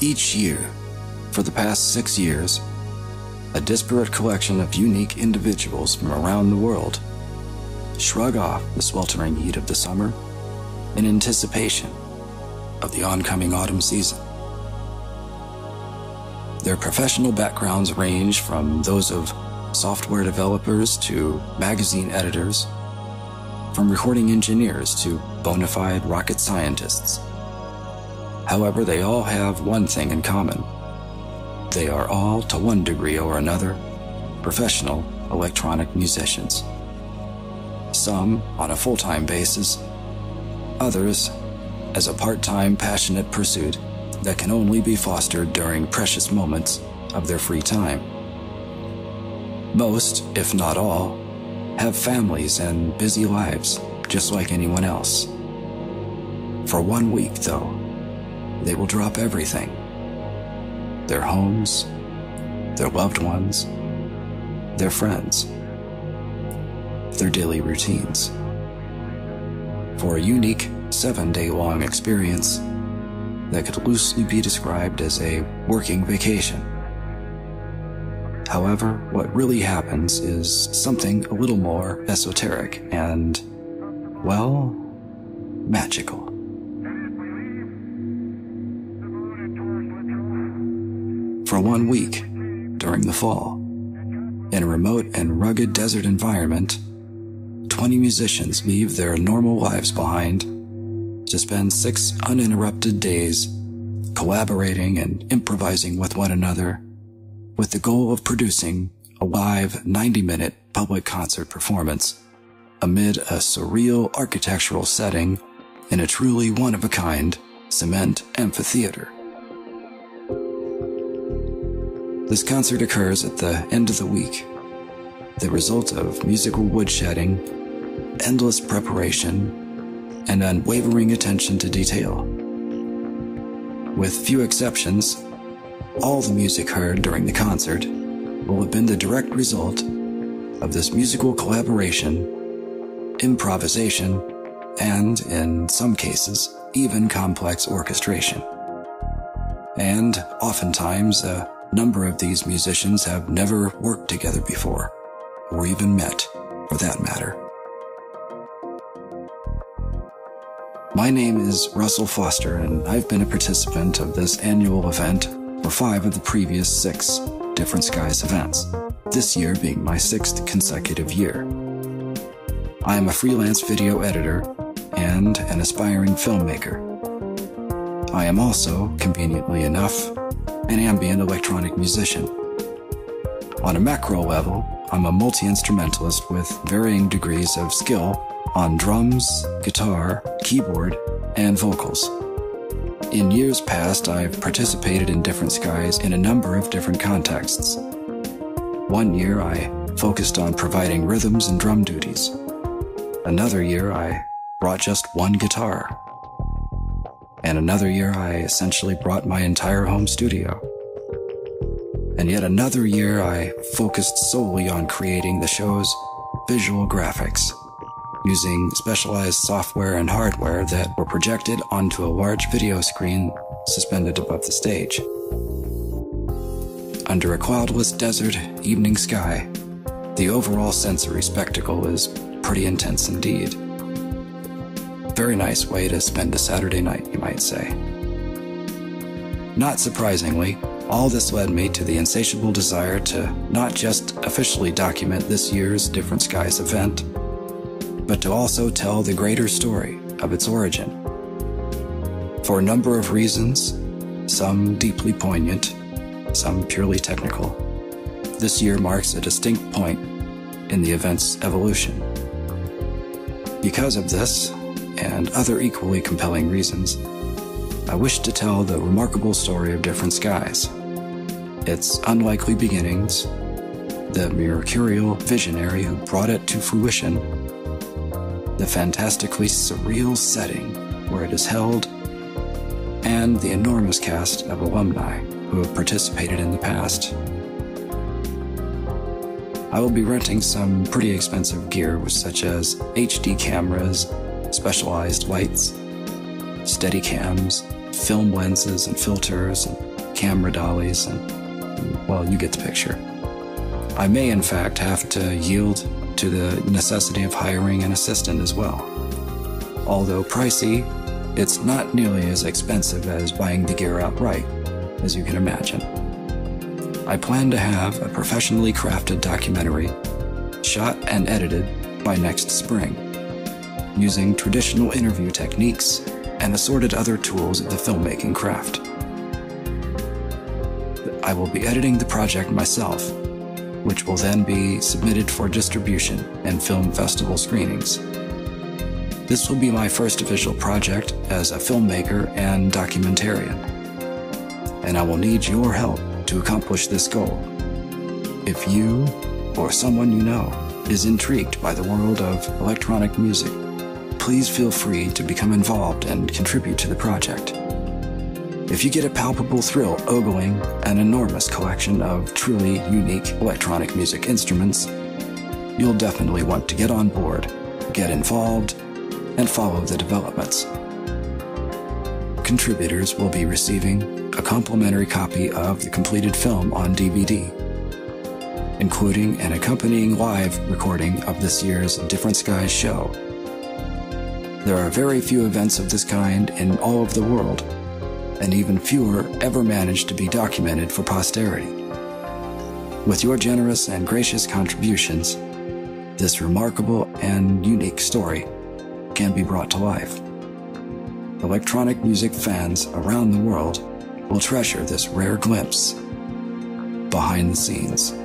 Each year, for the past 6 years, a disparate collection of unique individuals from around the world shrug off the sweltering heat of the summer in anticipation of the oncoming autumn season. Their professional backgrounds range from those of software developers to magazine editors, from recording engineers to bona fide rocket scientists. However, they all have one thing in common. They are all, to one degree or another, professional electronic musicians. Some on a full-time basis, others as a part-time passionate pursuit that can only be fostered during precious moments of their free time. Most, if not all, have families and busy lives, just like anyone else. For 1 week, though, they will drop everything. Their homes, their loved ones, their friends, their daily routines, for a unique 7-day-long experience that could loosely be described as a working vacation. However, what really happens is something a little more esoteric and, well, magical. For 1 week, during the fall, in a remote and rugged desert environment, 20 musicians leave their normal lives behind to spend 6 uninterrupted days collaborating and improvising with one another with the goal of producing a live 90-minute public concert performance amid a surreal architectural setting in a truly one-of-a-kind cement amphitheater. This concert occurs at the end of the week, the result of musical woodshedding, endless preparation, and unwavering attention to detail. With few exceptions, all the music heard during the concert will have been the direct result of this musical collaboration, improvisation, and, in some cases, even complex orchestration. And, oftentimes, a number of these musicians have never worked together before, or even met, for that matter. My name is Russell Foster, and I've been a participant of this annual event for 5 of the previous 6 Different Skies events, this year being my 6th consecutive year. I am a freelance video editor and an aspiring filmmaker. I am also, conveniently enough, an ambient electronic musician. On a macro level, I'm a multi-instrumentalist with varying degrees of skill on drums, guitar, keyboard, and vocals. In years past, I've participated in Different Skies in a number of different contexts. One year, I focused on providing rhythms and drum duties. Another year, I brought just one guitar. And another year, I essentially brought my entire home studio. And yet another year, I focused solely on creating the show's visual graphics, using specialized software and hardware that were projected onto a large video screen suspended above the stage. Under a cloudless desert evening sky, the overall sensory spectacle is pretty intense indeed. Very nice way to spend a Saturday night, you might say. Not surprisingly, all this led me to the insatiable desire to not just officially document this year's Different Skies event, but to also tell the greater story of its origin. For a number of reasons, some deeply poignant, some purely technical, this year marks a distinct point in the event's evolution. Because of this, and other equally compelling reasons, I wish to tell the remarkable story of Different Skies, its unlikely beginnings, the mercurial visionary who brought it to fruition, the fantastically surreal setting where it is held, and the enormous cast of alumni who have participated in the past. I will be renting some pretty expensive gear, such as HD cameras, specialized lights, steady cams, film lenses and filters and camera dollies, and, well, you get the picture. I may, in fact, have to yield to the necessity of hiring an assistant as well. Although pricey, it's not nearly as expensive as buying the gear outright, as you can imagine. I plan to have a professionally crafted documentary, shot and edited by next spring, using traditional interview techniques and assorted other tools of the filmmaking craft. I will be editing the project myself, which will then be submitted for distribution and film festival screenings. This will be my first official project as a filmmaker and documentarian, and I will need your help to accomplish this goal. If you or someone you know is intrigued by the world of electronic music, please feel free to become involved and contribute to the project. If you get a palpable thrill ogling an enormous collection of truly unique electronic music instruments, you'll definitely want to get on board, get involved, and follow the developments. Contributors will be receiving a complimentary copy of the completed film on DVD, including an accompanying live recording of this year's Different Skies show. There are very few events of this kind in all of the world, and even fewer ever managed to be documented for posterity. With your generous and gracious contributions, this remarkable and unique story can be brought to life. Electronic music fans around the world will treasure this rare glimpse behind the scenes.